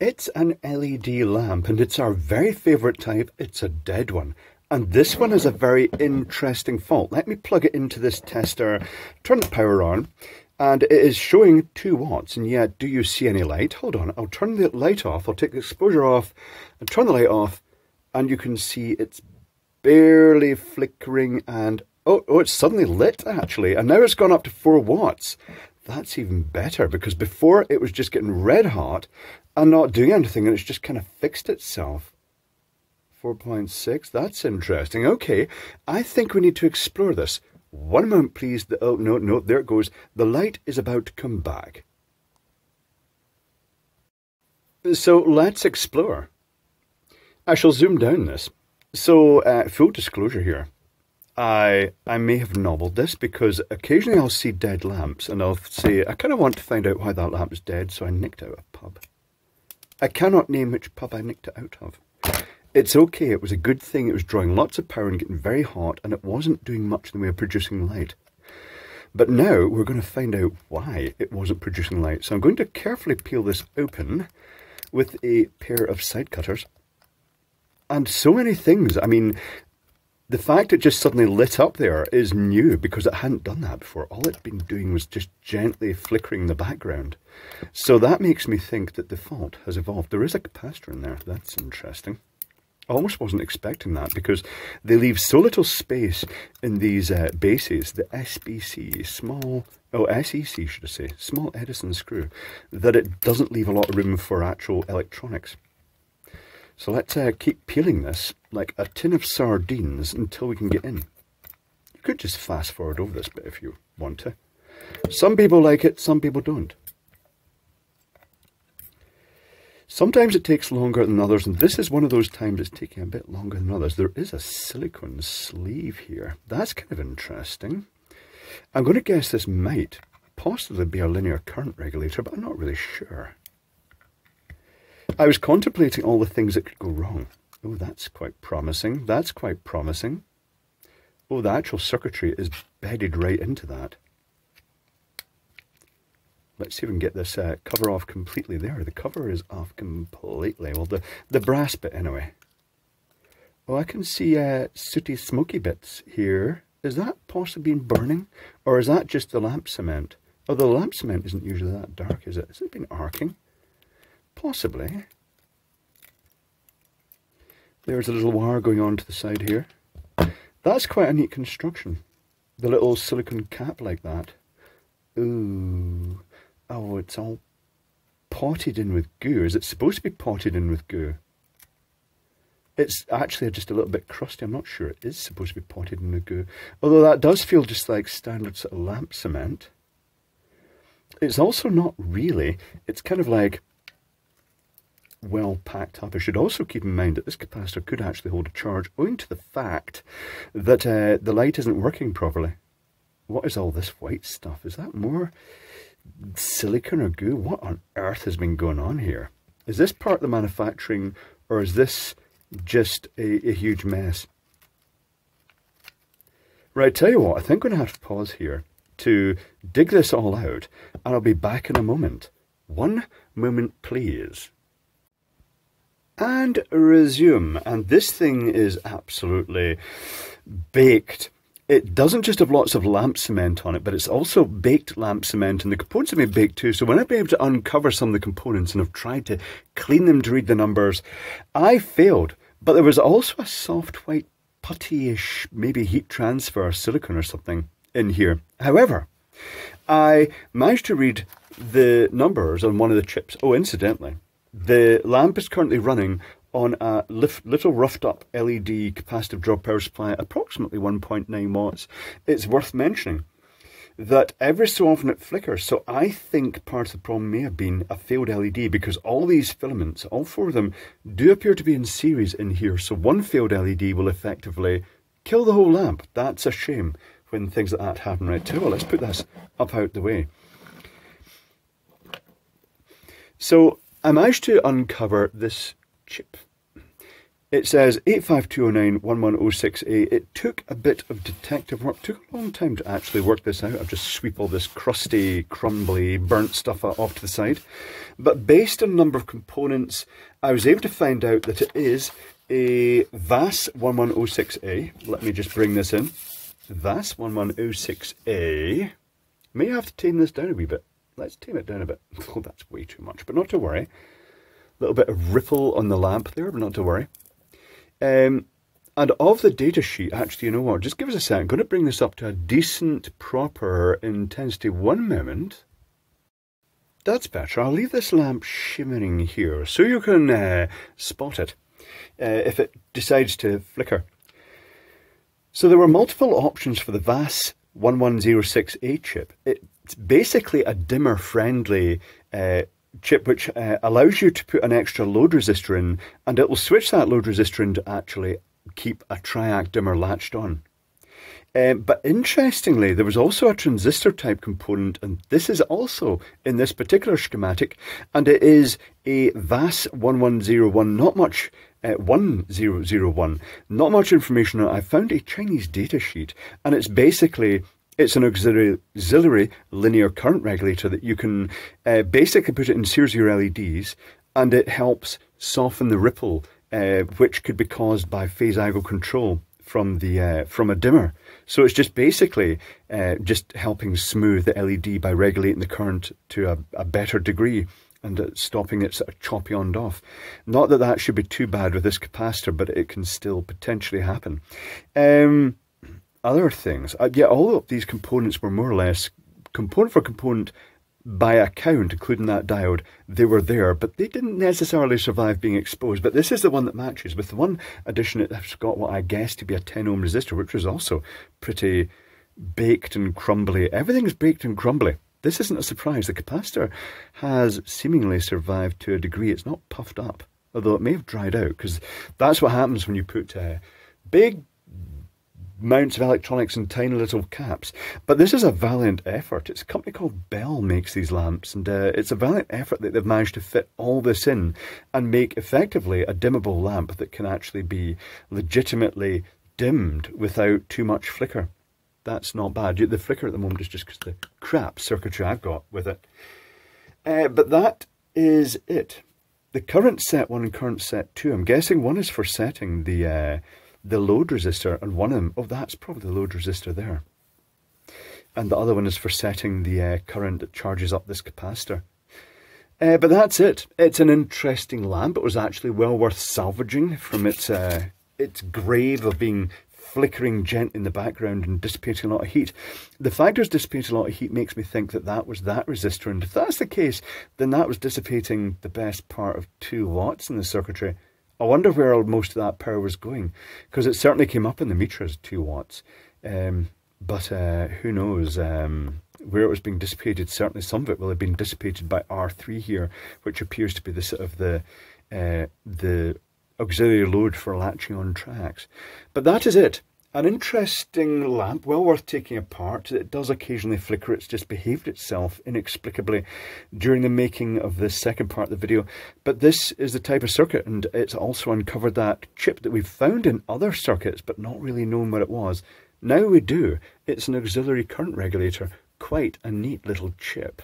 It's an LED lamp, and it's our very favourite type. It's a dead one. And this one is a very interesting fault. Let me plug it into this tester, turn the power on, and it is showing 2 watts. And yet, do you see any light? Hold on, I'll turn the light off. I'll take the exposure off and turn the light off, and you can see it's barely flickering, and oh, it's suddenly lit actually, and now it's gone up to 4 watts. That's even better, because before it was just getting red hot and not doing anything, and it's just kind of fixed itself. 4.6, that's interesting. Okay, I think we need to explore this. One moment please. Oh, no, there it goes. The light is about to come back. So let's explore. I shall zoom down this. So, full disclosure here. I may have nobbled this, because occasionally I'll see dead lamps and I'll say, I kind of want to find out why that lamp is dead, so I nicked out a pub. I cannot name which pub I nicked it out of. It's okay, it was a good thing, it was drawing lots of power and getting very hot, and it wasn't doing much in the way of producing light. But now we're going to find out why it wasn't producing light. So I'm going to carefully peel this open with a pair of side cutters. And so many things, I mean, the fact it just suddenly lit up there is new, because it hadn't done that before. All it's been doing was just gently flickering the background. So that makes me think that the fault has evolved. There is a capacitor in there. That's interesting. I almost wasn't expecting that, because they leave so little space in these bases, the SBC, SEC should I say, small Edison screw, that it doesn't leave a lot of room for actual electronics. So let's keep peeling this like a tin of sardines until we can get in. You could just fast forward over this bit if you want to. Some people like it, some people don't. Sometimes it takes longer than others, and this is one of those times it's taking a bit longer than others. There is a silicone sleeve here. That's kind of interesting. I'm going to guess this might possibly be a linear current regulator, but I'm not really sure. I was contemplating all the things that could go wrong. Oh, that's quite promising. That's quite promising. Oh, the actual circuitry is bedded right into that. Let's see if we can get this cover off completely there. The cover is off completely. Well, the brass bit anyway. Oh, I can see sooty, smoky bits here. Is that possibly been burning? Or is that just the lamp cement? Oh, the lamp cement isn't usually that dark, is it? Has it been arcing? Possibly. There's a little wire going on to the side here. That's quite a neat construction. The little silicone cap like that. Ooh. Oh, it's all potted in with goo. Is it supposed to be potted in with goo? It's actually just a little bit crusty. I'm not sure it is supposed to be potted in with goo. Although that does feel just like standard sort of lamp cement. It's also not really. It's kind of like well packed up. I should also keep in mind that this capacitor could actually hold a charge, owing to the fact that the light isn't working properly. What is all this white stuff? Is that more silicon or goo? What on earth has been going on here? Is this part of the manufacturing, or is this just a huge mess? Right, tell you what, I think I'm going to have to pause here to dig this all out, and I'll be back in a moment. One moment, please. And resume. And this thing is absolutely baked. It doesn't just have lots of lamp cement on it, but it's also baked lamp cement, and the components have been baked too. So when I've been able to uncover some of the components and have tried to clean them to read the numbers, I failed. But there was also a soft white putty-ish, maybe heat transfer silicone or something in here. However, I managed to read the numbers on one of the chips. Oh, incidentally, the lamp is currently running on a little roughed up LED capacitive draw power supply at approximately 1.9 watts. It's worth mentioning that every so often it flickers, so I think part of the problem may have been a failed LED, because all these filaments, all 4 of them, do appear to be in series in here, so one failed LED will effectively kill the whole lamp. That's a shame when things like that happen, right? Well, let's put this up out the way. So I managed to uncover this chip. It says 85209-1106A. It took a bit of detective work. Took a long time to actually work this out. I've just sweep all this crusty, crumbly, burnt stuff off to the side. But based on number of components, I was able to find out that it is a VAS1106A. Let me just bring this in. VAS1106A. May have to tame this down a wee bit. Let's tame it down a bit. Oh, that's way too much, but not to worry. A little bit of ripple on the lamp there, but not to worry. And of the data sheet, actually, you know what, just give us a second. I'm going to bring this up to a decent, proper intensity. One moment. That's better. I'll leave this lamp shimmering here so you can spot it if it decides to flicker. So there were multiple options for the VAS1106A chip. It's basically a dimmer-friendly chip which allows you to put an extra load resistor in, and it will switch that load resistor in to actually keep a Triac dimmer latched on. But interestingly, there was also a transistor type component, and this is also in this particular schematic, and it is a VAS1101. Not much 1001. Not much information. I found a Chinese data sheet, and it's basically an auxiliary linear current regulator that you can basically put it in series of your LEDs, and it helps soften the ripple which could be caused by phase angle control from the from a dimmer. So it's just basically just helping smooth the LED by regulating the current to a better degree and stopping it sort of choppy on and off. Not that that should be too bad with this capacitor, but it can still potentially happen. Other things, yeah, all of these components were more or less component for component by account, including that diode. They were there, but they didn't necessarily survive being exposed. But this is the one that matches. With the one addition, it's got what I guess to be a 10 ohm resistor, which was also pretty baked and crumbly. Everything's baked and crumbly. This isn't a surprise. The capacitor has seemingly survived to a degree. It's not puffed up, although it may have dried out, because that's what happens when you put big mounts of electronics in tiny little caps. But this is a valiant effort. It's a company called Bell makes these lamps, and it's a valiant effort that they've managed to fit all this in and make effectively a dimmable lamp that can actually be legitimately dimmed without too much flicker. That's not bad. The flicker at the moment is just because the crap circuitry I've got with it. But that is it. The current set 1 and current set 2, I'm guessing one is for setting the load resistor, and one of them, oh, that's probably the load resistor there. And the other one is for setting the current that charges up this capacitor. But that's it. It's an interesting lamp. It was actually well worth salvaging from its grave of being flickering gent in the background and dissipating a lot of heat. The fact it was dissipating a lot of heat makes me think that that was that resistor, and if that's the case, then that was dissipating the best part of 2 watts in the circuitry. I wonder where most of that power was going, because it certainly came up in the meter as 2 watts. But who knows where it was being dissipated. Certainly some of it will have been dissipated by R3 here, which appears to be the sort of the auxiliary load for latching on Triacs. But that is it. An interesting lamp, well worth taking apart. It does occasionally flicker. It's just behaved itself inexplicably during the making of the second part of the video. But this is the type of circuit, and it's also uncovered that chip that we've found in other circuits but not really known what it was. Now we do. It's an auxiliary current regulator. Quite a neat little chip.